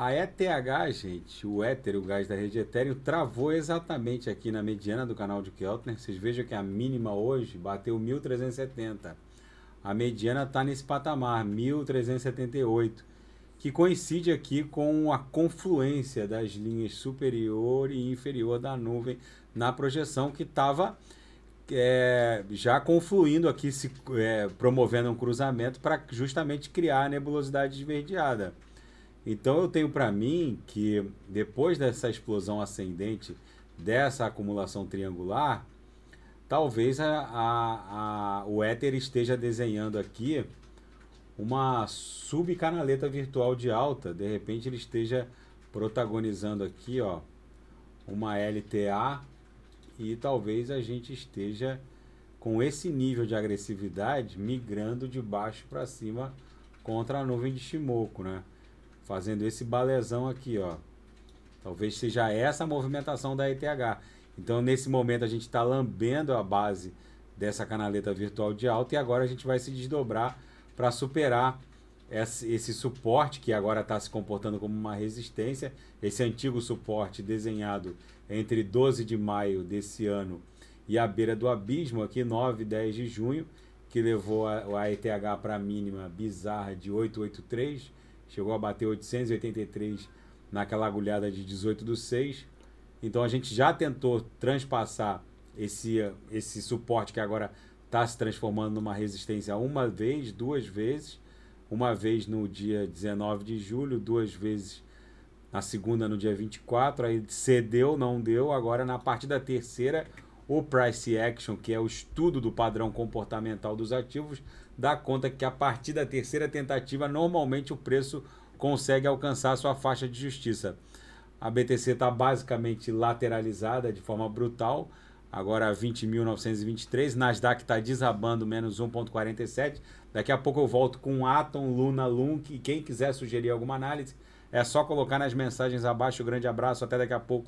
A ETH, gente, o Ether, o gás da rede Ethereum, travou exatamente aqui na mediana do canal de Keltner. Vocês vejam que a mínima hoje bateu 1.370. A mediana está nesse patamar, 1.378, que coincide aqui com a confluência das linhas superior e inferior da nuvem na projeção, que estava já confluindo aqui, promovendo um cruzamento para justamente criar a nebulosidade esverdeada. Então eu tenho para mim que depois dessa explosão ascendente, dessa acumulação triangular, talvez o Ether esteja desenhando aqui uma subcanaleta virtual de alta. De repente ele esteja protagonizando aqui, ó, uma LTA, e talvez a gente esteja com esse nível de agressividade migrando de baixo para cima contra a nuvem de Ichimoku, né? Fazendo esse balezão aqui, ó. Talvez seja essa a movimentação da ETH. Então, nesse momento, a gente está lambendo a base dessa canaleta virtual de alta, e agora a gente vai se desdobrar para superar esse suporte, que agora está se comportando como uma resistência. Esse antigo suporte desenhado entre 12 de maio desse ano e a beira do abismo, aqui 9 e 10 de junho, que levou a ETH para a mínima bizarra de 883, chegou a bater 883 naquela agulhada de 18/6. Então a gente já tentou transpassar esse suporte, que agora está se transformando numa resistência uma vez, duas vezes. Uma vez no dia 19 de julho, duas vezes na segunda no dia 24. Aí cedeu, não deu. Agora na parte da terceira, o Price Action, que é o estudo do padrão comportamental dos ativos, dá conta que a partir da terceira tentativa, normalmente o preço consegue alcançar a sua faixa de justiça. A BTC está basicamente lateralizada de forma brutal, agora 20.923, Nasdaq está desabando menos 1,47. Daqui a pouco eu volto com Atom, Luna, Lunk, e quem quiser sugerir alguma análise, é só colocar nas mensagens abaixo. Grande abraço, até daqui a pouco.